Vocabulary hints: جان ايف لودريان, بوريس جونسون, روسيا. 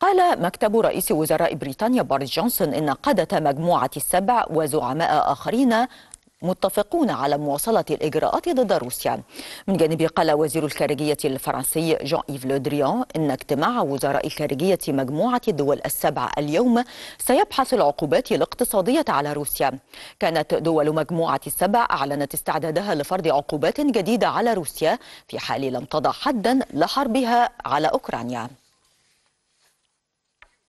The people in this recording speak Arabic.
قال مكتب رئيس وزراء بريطانيا بوريس جونسون إن قادة مجموعة السبع وزعماء آخرين متفقون على مواصلة الإجراءات ضد روسيا. من جانبه قال وزير الخارجية الفرنسي جان ايف لودريان إن اجتماع وزراء الخارجية مجموعة الدول السبع اليوم سيبحث العقوبات الاقتصادية على روسيا. كانت دول مجموعة السبع أعلنت استعدادها لفرض عقوبات جديدة على روسيا في حال لم تضع حدا لحربها على أوكرانيا.